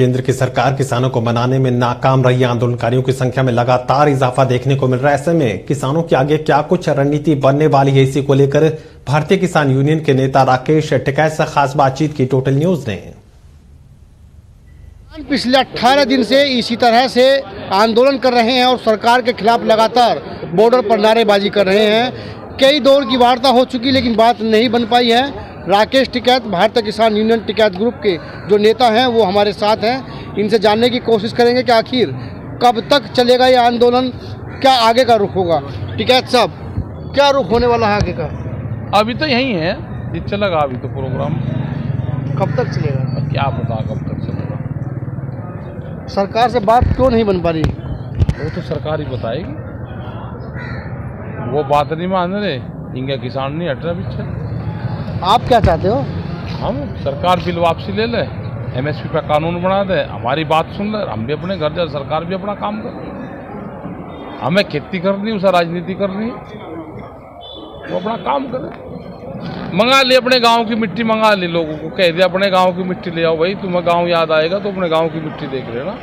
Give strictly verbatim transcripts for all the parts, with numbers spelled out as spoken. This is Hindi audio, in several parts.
केंद्र की सरकार किसानों को मनाने में नाकाम रही। आंदोलनकारियों की संख्या में लगातार इजाफा देखने को मिल रहा है। ऐसे में किसानों के आगे क्या कुछ रणनीति बनने वाली है, इसी को लेकर भारतीय किसान यूनियन के नेता राकेश टिकैत से खास बातचीत की टोटल न्यूज ने। पिछले अठारह दिन से इसी तरह से आंदोलन कर रहे हैं और सरकार के खिलाफ लगातार बॉर्डर पर नारेबाजी कर रहे हैं। कई दौर की वार्ता हो चुकी लेकिन बात नहीं बन पाई है। राकेश टिकैत भारतीय किसान यूनियन टिकैत ग्रुप के जो नेता हैं वो हमारे साथ हैं। इनसे जानने की कोशिश करेंगे कि आखिर कब तक चलेगा ये आंदोलन, क्या आगे का रुख होगा। टिकैत साहब, क्या रुख होने वाला है आगे का? अभी तो यही है, ये चलेगा अभी तो प्रोग्राम। कब तक चलेगा क्या पता, कब तक चलेगा। सरकार से बात क्यों नहीं बन पा रही? वो तो सरकार ही बताएगी। वो बात नहीं मान रहे, इंडिया किसान नहीं हट रहा पीछे। आप क्या चाहते हो? हम सरकार बिल वापसी ले ले, एमएसपी पर कानून बना दे, हमारी बात सुन ले, हम भी अपने घर जाए, सरकार भी अपना काम करे। हमें खेती करनी है, उसे राजनीति करनी है, वो अपना काम करे। मंगा ले अपने गांव की मिट्टी, मंगा ले लोगों को, कह दे अपने गांव की मिट्टी ले आओ भाई, तुम्हें गांव याद आएगा तो अपने गांव की मिट्टी देख लेना।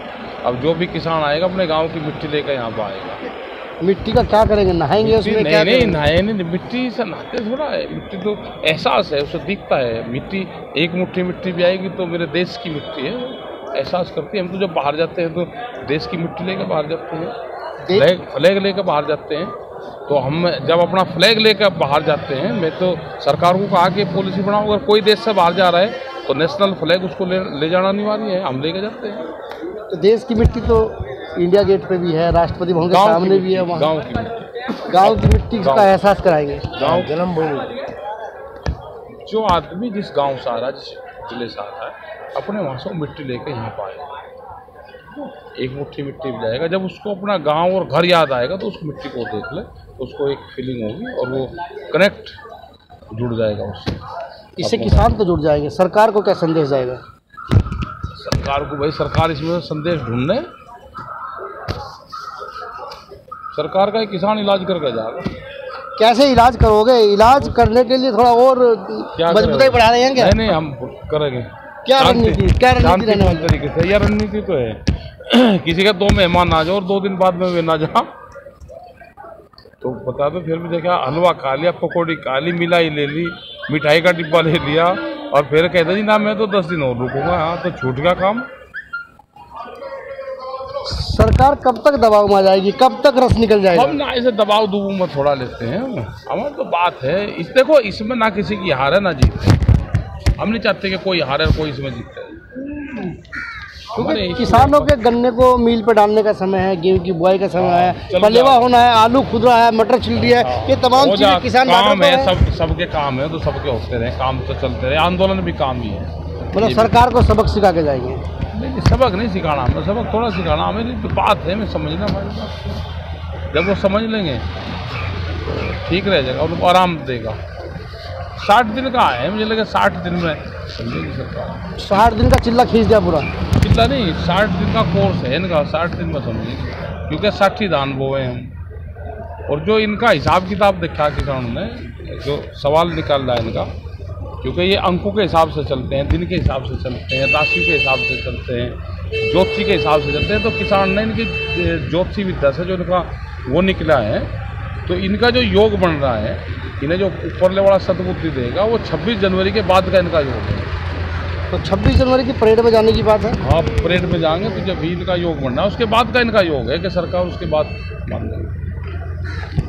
अब जो भी किसान आएगा अपने गाँव की मिट्टी लेकर यहाँ पर आएगा। मिट्टी का क्या करेंगे, नहाएंगे उसमें? क्या नहीं नहाए नहीं, मिट्टी से नहाते थोड़ा है। मिट्टी तो एहसास है, उसे दिखता है। मिट्टी एक मुट्ठी मिट्टी भी आएगी तो मेरे देश की मिट्टी है, एहसास करती है। हम तो जब बाहर जाते हैं तो देश की मिट्टी लेकर बाहर जाते हैं, फ्लैग फ्लैग लेकर बाहर जाते हैं। तो हम जब अपना फ्लैग लेकर बाहर जाते हैं, मैं तो सरकार को कहा कि पॉलिसी बनाओ, अगर कोई देश से बाहर जा रहा है तो नेशनल फ्लैग उसको ले जाना अनिवार्य है। हम लेके जाते हैं। तो देश की मिट्टी तो इंडिया गेट पे भी है, राष्ट्रपति भवन के सामने भी है। वहाँ गाँव की गाँव की मिट्टी का एहसास कराएंगे। गाँव जन्मभूमि, जो आदमी जिस गांव से आ रहा है, जिस जिले से आ रहा है, अपने वहाँ से मिट्टी लेके यहाँ पर आएगा। एक मुट्ठी मिट्टी भी जाएगा, जब उसको अपना गांव और घर याद आएगा तो उस मिट्टी को देख ले, उसको एक फीलिंग होगी और वो कनेक्ट जुड़ जाएगा उससे। इससे किसान तो जुड़ जाएंगे। सरकार को क्या संदेश जाएगा? सरकार को भाई, सरकार इसमें संदेश ढूंढने, सरकार का किसान इलाज करके जाएगा। कैसे इलाज करोगे? इलाज करने के लिए थोड़ा और मजबूती बढ़ा रहे हैं क्या? नहीं नहीं, हम करेंगे। क्या रणनीति क्या रणनीति रहने वाली? तरीके से यह रणनीति तो है, किसी का दो मेहमान आ जाओ और दो दिन बाद में वे ना जाओ तो बता दो। फिर भी देखा, हलवा खा लिया, पकौड़ी खा ली, मिलाई ले ली, मिठाई का डिब्बा ले लिया और फिर कहता जी ना मैं तो दस दिन और रुकूंगा। हाँ, तो छूट गया काम। सरकार कब तक दबाव में आ जाएगी, कब तक रस निकल जाएगा? हम ना इसे दबाव दुबू में थोड़ा लेते हैं। हमारी तो बात है इस, देखो इसमें ना किसी की हार है ना जीत है। हम नहीं चाहते कि कोई हार है कोई इसमें जीत है। क्योंकि किसानों के गन्ने को मील पे डालने का समय है, गेहूं की बुआई का समय है, पलेवा होना है, आलू खुदरा है, मटर छिलरी है, ये तमाम चीजें किसान काम है। सब सबके काम है तो सबके होते रहे, काम तो चलते रहे। आंदोलन भी काम ही है। मतलब सरकार को सबक सिखा के जाएंगे? नहीं, सबक नहीं सिखाना, हमें सबक थोड़ा सिखाना। हमें तो बात है, हमें समझना हमारी। जब वो समझ लेंगे ठीक रह जाएगा, उनको आराम देगा। साठ दिन का है, मुझे लगे साठ दिन में समझेगी सरकार। साठ दिन का चिल्ला खींच दिया पूरा? चिल्ला नहीं, साठ दिन का कोर्स है इनका, साठ दिन में समझेगी। क्योंकि साठी दान बोए हम, और जो इनका हिसाब किताब दिखा किसानों ने, जो सवाल निकाल रहा है इनका, क्योंकि ये अंकों के हिसाब से चलते हैं, दिन के हिसाब से चलते हैं, राशि के हिसाब से चलते हैं, ज्योतिषी के हिसाब से चलते हैं। तो किसान ने इनकी ज्योतिषी विद्या से जो इनका वो निकला है, तो इनका जो योग बन रहा है, इन्हें जो ऊपरले वाला सद्बुद्धि देगा वो छब्बीस जनवरी के बाद का इनका योग है। तो छब्बीस जनवरी की परेड में जाने की बात है? हाँ, परेड में जाएंगे तो जब भी इनका योग बनना है उसके बाद का इनका योग है कि सरकार उसके बाद मान लेगी।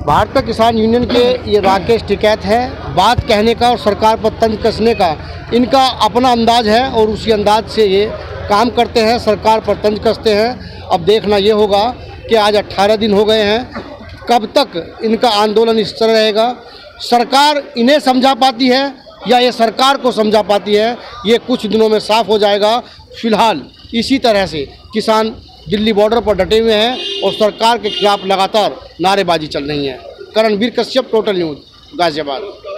भारतीय किसान यूनियन के ये राकेश टिकैत हैं। बात कहने का और सरकार पर तंज कसने का इनका अपना अंदाज है और उसी अंदाज से ये काम करते हैं, सरकार पर तंज कसते हैं। अब देखना ये होगा कि आज अट्ठारह दिन हो गए हैं, कब तक इनका आंदोलन इस तरह रहेगा। सरकार इन्हें समझा पाती है या ये सरकार को समझा पाती है, ये कुछ दिनों में साफ हो जाएगा। फिलहाल इसी तरह से किसान दिल्ली बॉर्डर पर डटे हुए हैं और सरकार के खिलाफ लगातार नारेबाजी चल रही है। Karanveer Kashyap, total news, Ghaziabad.